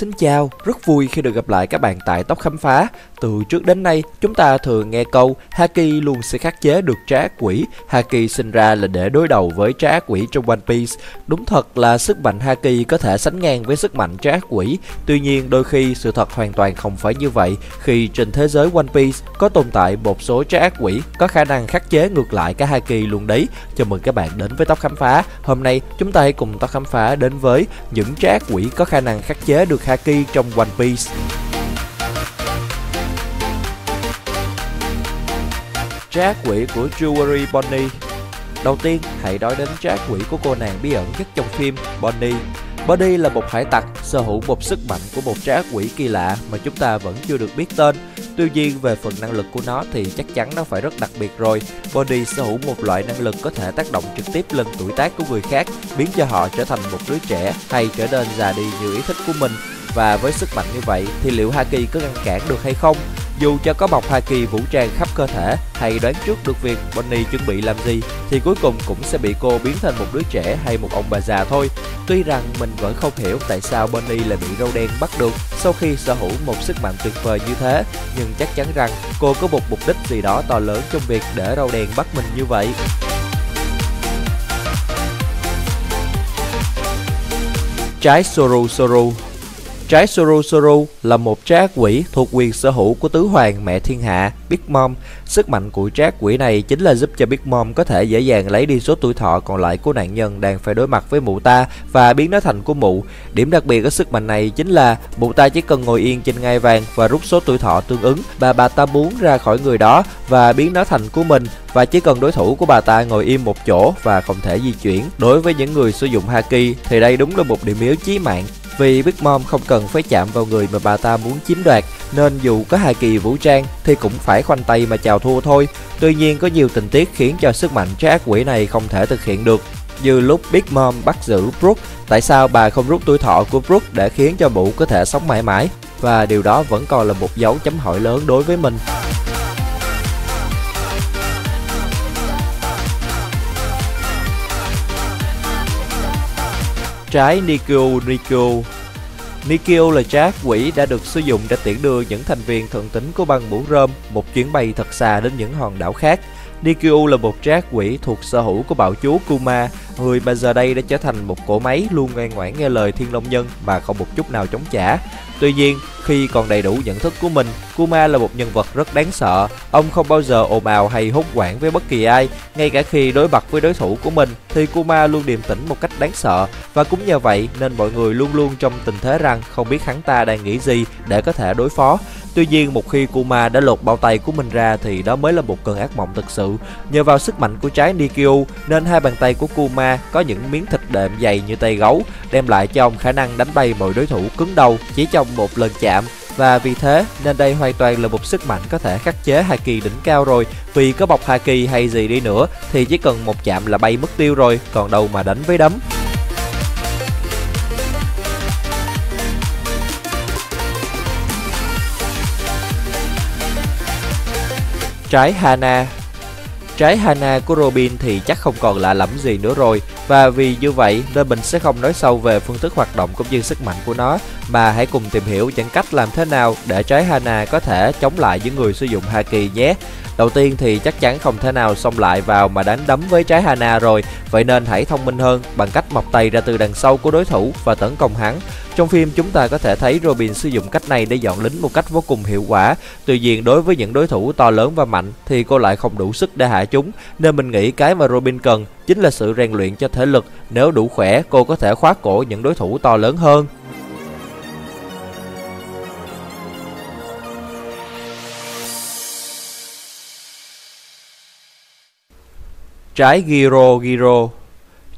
Xin chào, rất vui khi được gặp lại các bạn tại Tóc Khám Phá. Từ trước đến nay, chúng ta thường nghe câu Haki luôn sẽ khắc chế được trá ác quỷ. Haki sinh ra là để đối đầu với trá ác quỷ trong One Piece. Đúng thật là sức mạnh Haki có thể sánh ngang với sức mạnh trá ác quỷ. Tuy nhiên, đôi khi sự thật hoàn toàn không phải như vậy. Khi trên thế giới One Piece có tồn tại một số trá ác quỷ có khả năng khắc chế ngược lại cả Haki luôn đấy. Chào mừng các bạn đến với Tóc Khám Phá. Hôm nay, chúng ta hãy cùng Tóc Khám Phá đến với những trá ác quỷ có khả năng khắc chế được Haki trong One Piece. Trá ác quỷ của Jewelry Bonney. Đầu tiên, hãy nói đến trá ác quỷ của cô nàng bí ẩn nhất trong phim, Bonney. Bonney là một hải tặc sở hữu một sức mạnh của một trá ác quỷ kỳ lạ mà chúng ta vẫn chưa được biết tên. Tuy nhiên, về phần năng lực của nó thì chắc chắn nó phải rất đặc biệt rồi. Bonney sở hữu một loại năng lực có thể tác động trực tiếp lên tuổi tác của người khác, biến cho họ trở thành một đứa trẻ hay trở nên già đi như ý thích của mình. Và với sức mạnh như vậy thì liệu Haki có ngăn cản được hay không? Dù cho có bọc Haki vũ trang khắp cơ thể hay đoán trước được việc Bonney chuẩn bị làm gì thì cuối cùng cũng sẽ bị cô biến thành một đứa trẻ hay một ông bà già thôi. Tuy rằng mình vẫn không hiểu tại sao Bonney lại bị râu đen bắt được sau khi sở hữu một sức mạnh tuyệt vời như thế, nhưng chắc chắn rằng cô có một mục đích gì đó to lớn trong việc để râu đen bắt mình như vậy. Trái Soru Soru. Trái Soru Soru là một trá ác quỷ thuộc quyền sở hữu của tứ hoàng mẹ thiên hạ, Big Mom. Sức mạnh của trá ác quỷ này chính là giúp cho Big Mom có thể dễ dàng lấy đi số tuổi thọ còn lại của nạn nhân đang phải đối mặt với mụ ta và biến nó thành của mụ. Điểm đặc biệt ở sức mạnh này chính là mụ ta chỉ cần ngồi yên trên ngai vàng và rút số tuổi thọ tương ứng mà bà ta muốn ra khỏi người đó và biến nó thành của mình. Và chỉ cần đối thủ của bà ta ngồi im một chỗ và không thể di chuyển. Đối với những người sử dụng Haki thì đây đúng là một điểm yếu chí mạng. Vì Big Mom không cần phải chạm vào người mà bà ta muốn chiếm đoạt, nên dù có Haki vũ trang thì cũng phải khoanh tay mà chào thua thôi. Tuy nhiên có nhiều tình tiết khiến cho sức mạnh trá ác quỷ này không thể thực hiện được. Như lúc Big Mom bắt giữ Brooke, tại sao bà không rút tuổi thọ của Brooke để khiến cho mụ có thể sống mãi mãi? Và điều đó vẫn còn là một dấu chấm hỏi lớn đối với mình. Trái Nikyu Nikyu. Nikyu là trá ác quỷ đã được sử dụng để tiễn đưa những thành viên thần tính của băng mũ rơm một chuyến bay thật xa đến những hòn đảo khác. Nikyu là một trá ác quỷ thuộc sở hữu của bạo chúa Kuma, người mà giờ đây đã trở thành một cỗ máy luôn ngoan ngoãn nghe lời Thiên Long Nhân mà không một chút nào chống trả. Tuy nhiên, khi còn đầy đủ nhận thức của mình, Kuma là một nhân vật rất đáng sợ. Ông không bao giờ ồn ào hay hốt hoảng với bất kỳ ai. Ngay cả khi đối mặt với đối thủ của mình thì Kuma luôn điềm tĩnh một cách đáng sợ. Và cũng nhờ vậy nên mọi người luôn luôn trong tình thế rằng không biết hắn ta đang nghĩ gì để có thể đối phó. Tuy nhiên, một khi Kuma đã lột bao tay của mình ra thì đó mới là một cơn ác mộng thực sự. Nhờ vào sức mạnh của trái Nikyu nên hai bàn tay của Kuma có những miếng thịt đệm dày như tay gấu, đem lại cho ông khả năng đánh bay mọi đối thủ cứng đầu chỉ trong một lần chạm. Và vì thế nên đây hoàn toàn là một sức mạnh có thể khắc chế Haki đỉnh cao rồi. Vì có bọc Haki hay gì đi nữa thì chỉ cần một chạm là bay mất tiêu rồi, còn đâu mà đánh với đấm. Trái Hana. Trái Hana của Robin thì chắc không còn lạ lẫm gì nữa rồi. Và vì như vậy nên mình sẽ không nói sâu về phương thức hoạt động cũng như sức mạnh của nó, mà hãy cùng tìm hiểu những cách làm thế nào để trái Hana có thể chống lại những người sử dụng Haki nhé. Đầu tiên thì chắc chắn không thể nào xông lại vào mà đánh đấm với trái Hana rồi. Vậy nên hãy thông minh hơn bằng cách mọc tay ra từ đằng sau của đối thủ và tấn công hắn. Trong phim chúng ta có thể thấy Robin sử dụng cách này để dọn lính một cách vô cùng hiệu quả. Tuy nhiên đối với những đối thủ to lớn và mạnh thì cô lại không đủ sức để hạ chúng. Nên mình nghĩ cái mà Robin cần chính là sự rèn luyện cho thể lực. Nếu đủ khỏe cô có thể khóa cổ những đối thủ to lớn hơn. Trái Giro Giro.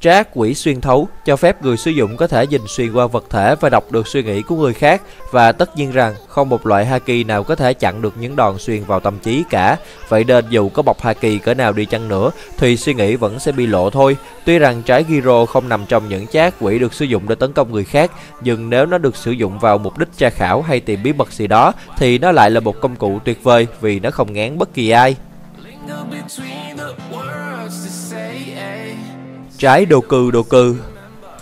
Trá ác quỷ xuyên thấu cho phép người sử dụng có thể nhìn xuyên qua vật thể và đọc được suy nghĩ của người khác. Và tất nhiên rằng không một loại Haki nào có thể chặn được những đòn xuyên vào tâm trí cả. Vậy nên dù có bọc Haki cỡ nào đi chăng nữa thì suy nghĩ vẫn sẽ bị lộ thôi. Tuy rằng trái Giro không nằm trong những trá ác quỷ được sử dụng để tấn công người khác, nhưng nếu nó được sử dụng vào mục đích tra khảo hay tìm bí mật gì đó thì nó lại là một công cụ tuyệt vời vì nó không ngán bất kỳ ai. Trái Doku Doku.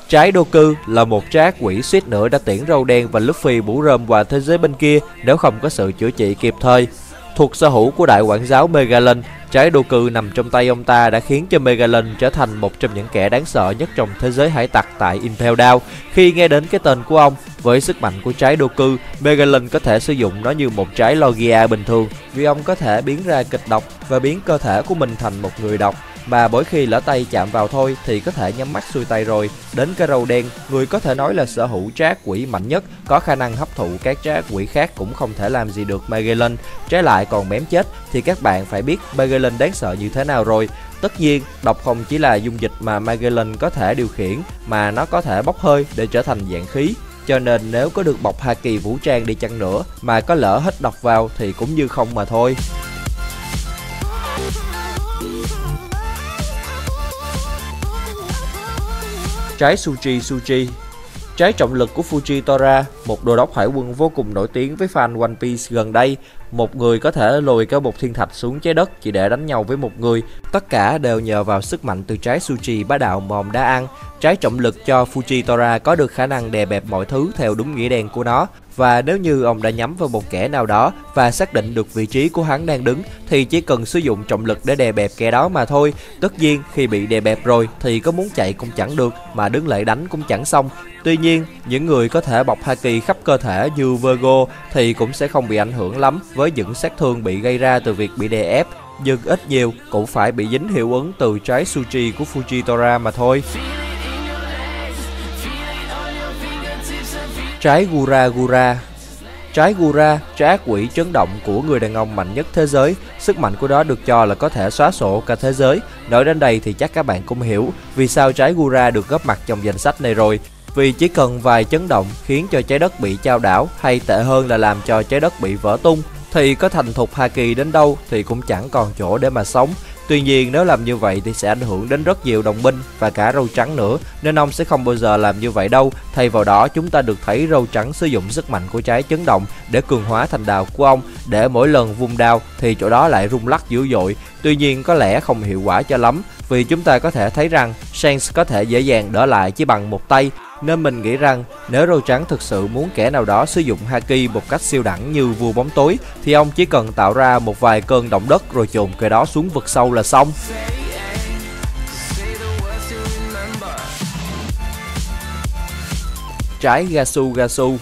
Trái Doku là một trái quỷ suýt nữa đã tiễn Râu Đen và Luffy bủ rơm qua thế giới bên kia nếu không có sự chữa trị kịp thời. Thuộc sở hữu của đại quản giáo Magellan, trái Doku nằm trong tay ông ta đã khiến cho Magellan trở thành một trong những kẻ đáng sợ nhất trong thế giới hải tặc tại Impel Down. Khi nghe đến cái tên của ông, với sức mạnh của trái Doku, Magellan có thể sử dụng nó như một trái Logia bình thường, vì ông có thể biến ra kịch độc và biến cơ thể của mình thành một người độc. Mà mỗi khi lỡ tay chạm vào thôi thì có thể nhắm mắt xuôi tay rồi. Đến cái Râu Đen, người có thể nói là sở hữu trái quỷ mạnh nhất, có khả năng hấp thụ các trái quỷ khác cũng không thể làm gì được Magellan. Trái lại còn mém chết thì các bạn phải biết Magellan đáng sợ như thế nào rồi. Tất nhiên, độc không chỉ là dung dịch mà Magellan có thể điều khiển, mà nó có thể bốc hơi để trở thành dạng khí. Cho nên nếu có được bọc Haki vũ trang đi chăng nữa mà có lỡ hít độc vào thì cũng như không mà thôi. Trái Zushi Zushi, trái trọng lực của Fujitora, một đô đốc hải quân vô cùng nổi tiếng với fan One Piece gần đây. Một người có thể lùi cả một thiên thạch xuống trái đất chỉ để đánh nhau với một người. Tất cả đều nhờ vào sức mạnh từ trái Zushi bá đạo mòm đá ăn. Trái trọng lực cho Fujitora có được khả năng đè bẹp mọi thứ theo đúng nghĩa đen của nó. Và nếu như ông đã nhắm vào một kẻ nào đó và xác định được vị trí của hắn đang đứng thì chỉ cần sử dụng trọng lực để đè bẹp kẻ đó mà thôi. Tất nhiên khi bị đè bẹp rồi thì có muốn chạy cũng chẳng được, mà đứng lại đánh cũng chẳng xong. Tuy nhiên, những người có thể bọc Haki khắp cơ thể như Vergo thì cũng sẽ không bị ảnh hưởng lắm với những sát thương bị gây ra từ việc bị đè ép. Nhưng ít nhiều cũng phải bị dính hiệu ứng từ trái Zushi của Fujitora mà thôi. Trái Gura Gura. Trái Gura, trái quỷ chấn động của người đàn ông mạnh nhất thế giới. Sức mạnh của nó được cho là có thể xóa sổ cả thế giới. Nói đến đây thì chắc các bạn cũng hiểu vì sao trái Gura được góp mặt trong danh sách này rồi. Vì chỉ cần vài chấn động khiến cho trái đất bị chao đảo, hay tệ hơn là làm cho trái đất bị vỡ tung, thì có thành thục Haki đến đâu thì cũng chẳng còn chỗ để mà sống. Tuy nhiên nếu làm như vậy thì sẽ ảnh hưởng đến rất nhiều đồng minh và cả Râu Trắng nữa, nên ông sẽ không bao giờ làm như vậy đâu. Thay vào đó chúng ta được thấy Râu Trắng sử dụng sức mạnh của trái chấn động để cường hóa thành đào của ông, để mỗi lần vung đao thì chỗ đó lại rung lắc dữ dội. Tuy nhiên có lẽ không hiệu quả cho lắm, vì chúng ta có thể thấy rằng Shanks có thể dễ dàng đỡ lại chỉ bằng một tay. Nên mình nghĩ rằng nếu Râu Trắng thực sự muốn kẻ nào đó sử dụng Haki một cách siêu đẳng như vua bóng tối thì ông chỉ cần tạo ra một vài cơn động đất rồi chồn kẻ đó xuống vực sâu là xong. Trái Gasu Gasu.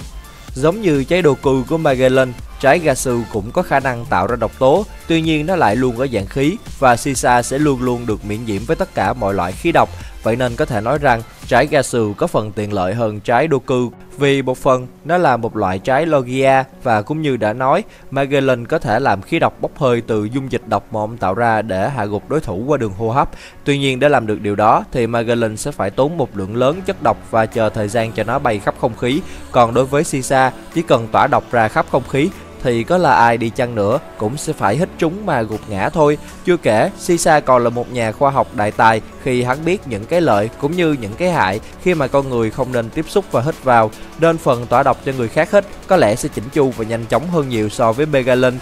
Giống như trái Doku của Magellan, trái Gasu cũng có khả năng tạo ra độc tố, tuy nhiên nó lại luôn ở dạng khí và Shisha sẽ luôn luôn được miễn nhiễm với tất cả mọi loại khí độc. Vậy nên có thể nói rằng trái Gasu có phần tiện lợi hơn trái Doku, vì một phần nó là một loại trái Logia và cũng như đã nói, Magellan có thể làm khí độc bốc hơi từ dung dịch độc mà ông tạo ra để hạ gục đối thủ qua đường hô hấp. Tuy nhiên để làm được điều đó thì Magellan sẽ phải tốn một lượng lớn chất độc và chờ thời gian cho nó bay khắp không khí. Còn đối với Shisha, chỉ cần tỏa độc ra khắp không khí thì có là ai đi chăng nữa cũng sẽ phải hít chúng mà gục ngã thôi. Chưa kể, Shisha còn là một nhà khoa học đại tài khi hắn biết những cái lợi cũng như những cái hại khi mà con người không nên tiếp xúc và hít vào, nên phần tỏa độc cho người khác hít có lẽ sẽ chỉnh chu và nhanh chóng hơn nhiều so với Magellan.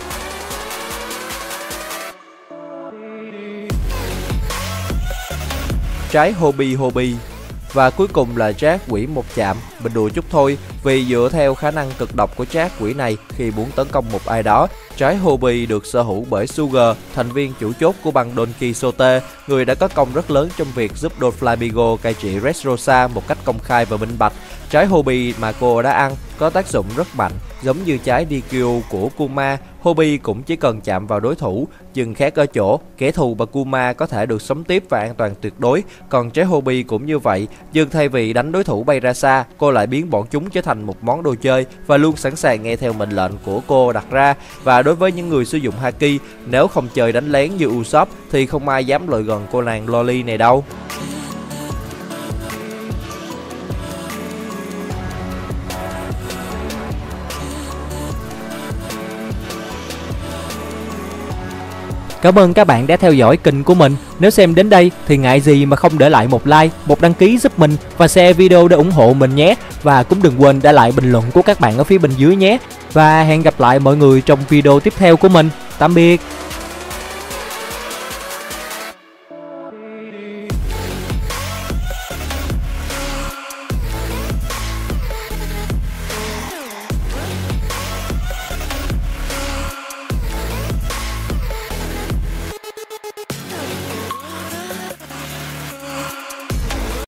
Trái Hobi Hobi. Và cuối cùng là trái quỷ một chạm, mình đùa chút thôi, vì dựa theo khả năng cực độc của trái quỷ này khi muốn tấn công một ai đó, trái Hobi được sở hữu bởi Sugar, thành viên chủ chốt của băng Don Quixote, người đã có công rất lớn trong việc giúp Doflamingo cai trị Dressrosa một cách công khai và minh bạch. Trái Hobi mà cô đã ăn có tác dụng rất mạnh, giống như trái Nikyu của Kuma. Hobi cũng chỉ cần chạm vào đối thủ, chừng khác ở chỗ kẻ thù và Kuma có thể được sống tiếp và an toàn tuyệt đối. Còn trái Hobi cũng như vậy, nhưng thay vì đánh đối thủ bay ra xa, cô lại biến bọn chúng trở thành một món đồ chơi và luôn sẵn sàng nghe theo mệnh lệnh của cô đặt ra. Và đối với những người sử dụng Haki, nếu không chơi đánh lén như Usopp thì không ai dám lại gần cô nàng Loli này đâu. Cảm ơn các bạn đã theo dõi kênh của mình. Nếu xem đến đây thì ngại gì mà không để lại một like, một đăng ký giúp mình và share video để ủng hộ mình nhé. Và cũng đừng quên để lại bình luận của các bạn ở phía bên dưới nhé. Và hẹn gặp lại mọi người trong video tiếp theo của mình. Tạm biệt.